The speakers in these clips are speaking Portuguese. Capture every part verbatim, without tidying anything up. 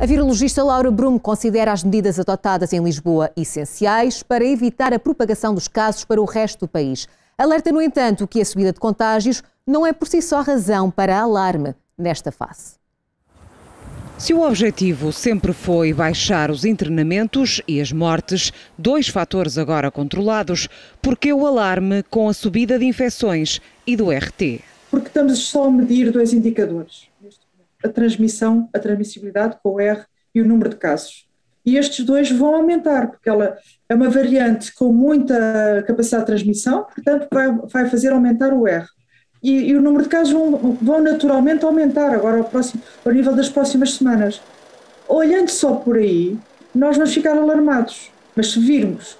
A virologista Laura Brum considera as medidas adotadas em Lisboa essenciais para evitar a propagação dos casos para o resto do país. Alerta, no entanto, que a subida de contágios não é por si só razão para alarme nesta fase. Se o objetivo sempre foi baixar os internamentos e as mortes, dois fatores agora controlados, porque o alarme com a subida de infecções e do R T? Porque estamos só a medir dois indicadores, a transmissão, a transmissibilidade com o R e o número de casos. E estes dois vão aumentar, porque ela é uma variante com muita capacidade de transmissão, portanto vai, vai fazer aumentar o R. E, e o número de casos vão, vão naturalmente aumentar agora ao, próximo, ao nível das próximas semanas. Olhando só por aí, nós vamos ficar alarmados, mas se virmos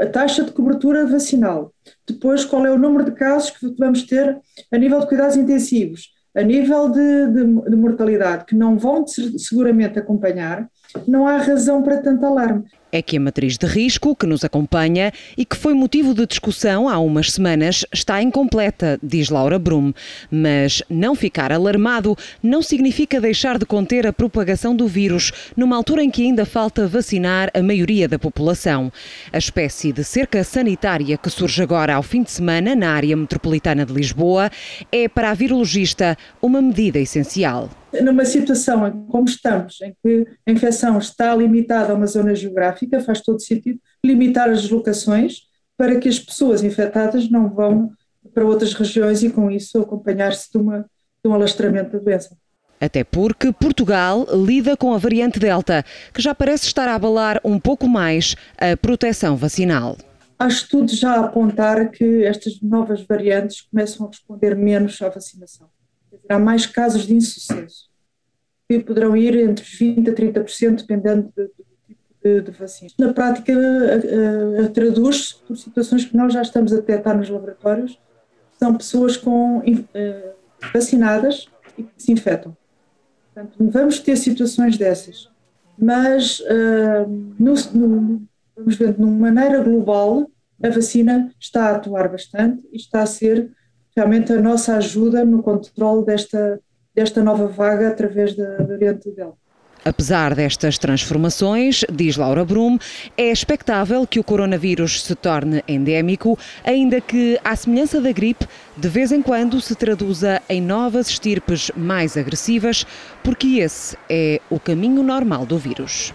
a taxa de cobertura vacinal, depois qual é o número de casos que vamos ter a nível de cuidados intensivos, a nível de, de, de mortalidade, que não vão seguramente acompanhar, não há razão para tanto alarme. É que a matriz de risco que nos acompanha e que foi motivo de discussão há umas semanas está incompleta, diz Laura Brum. Mas não ficar alarmado não significa deixar de conter a propagação do vírus, numa altura em que ainda falta vacinar a maioria da população. A espécie de cerca sanitária que surge agora ao fim de semana na área metropolitana de Lisboa é, para a virologista, uma medida essencial. Numa situação em como estamos, em que a infecção está limitada a uma zona geográfica, faz todo sentido limitar as deslocações para que as pessoas infectadas não vão para outras regiões e com isso acompanhar-se de, de um alastramento da doença. Até porque Portugal lida com a variante Delta, que já parece estar a abalar um pouco mais a proteção vacinal. Há estudos já a apontar que estas novas variantes começam a responder menos à vacinação. Há mais casos de insucesso, que poderão ir entre vinte por cento a trinta por cento, dependendo do tipo de, de vacina. Na prática, traduz-se por situações que nós já estamos a detectar nos laboratórios, são pessoas com, uh, vacinadas e que se infectam. Portanto, vamos ter situações dessas, mas uh, no, no, vamos ver, de uma maneira global, a vacina está a atuar bastante e está a ser realmente a nossa ajuda no controle desta, desta nova vaga através da variante Delta. Apesar destas transformações, diz Laura Brum, é expectável que o coronavírus se torne endémico, ainda que, à semelhança da gripe, de vez em quando se traduza em novas estirpes mais agressivas, porque esse é o caminho normal do vírus.